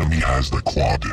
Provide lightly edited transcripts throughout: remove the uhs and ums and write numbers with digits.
enemy has the quad.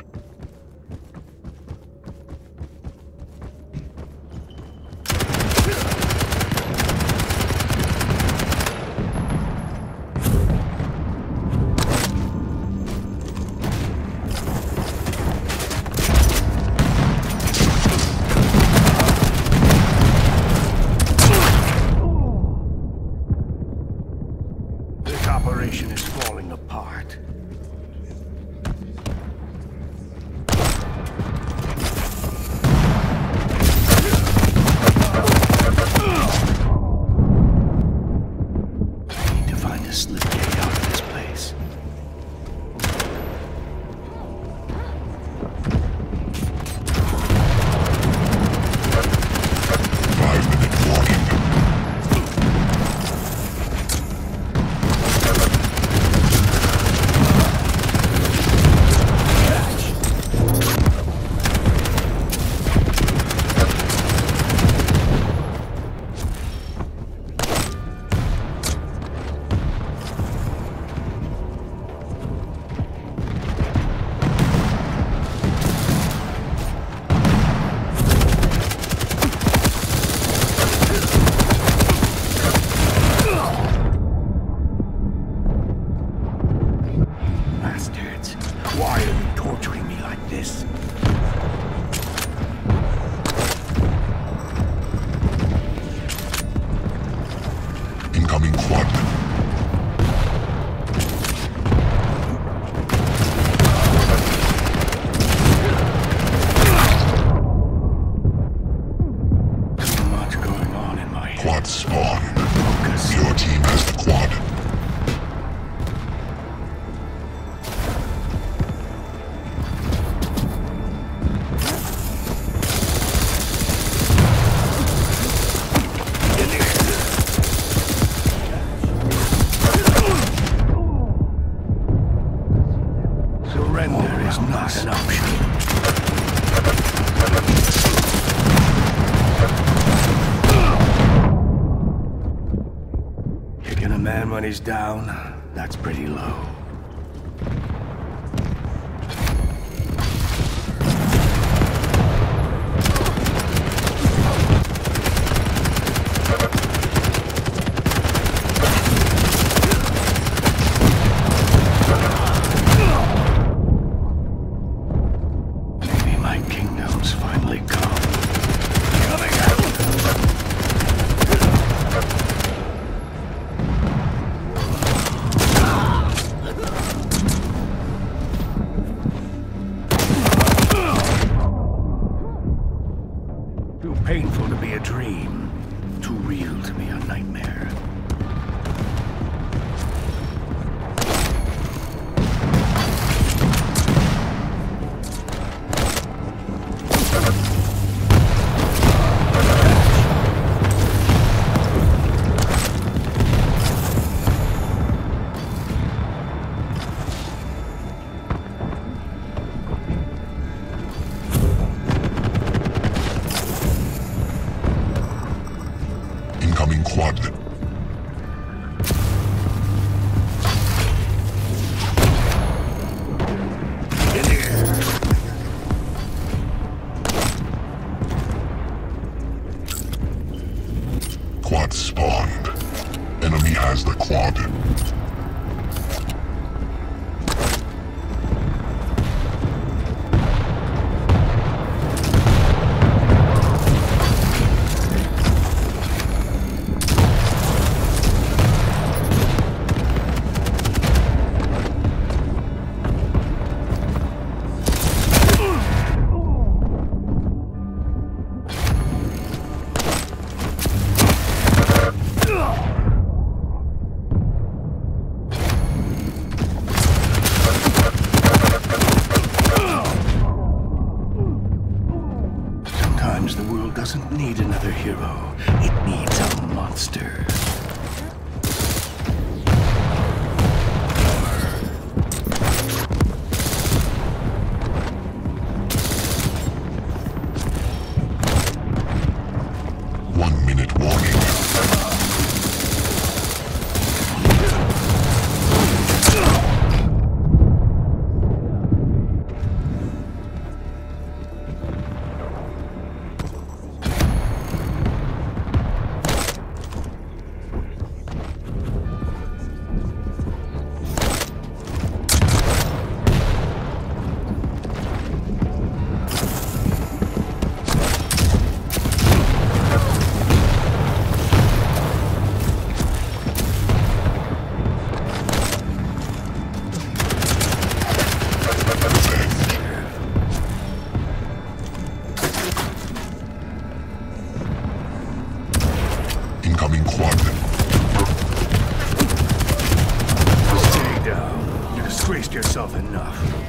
When he's down, that's pretty low. Incoming quadrant. Stay down. You disgraced yourself enough.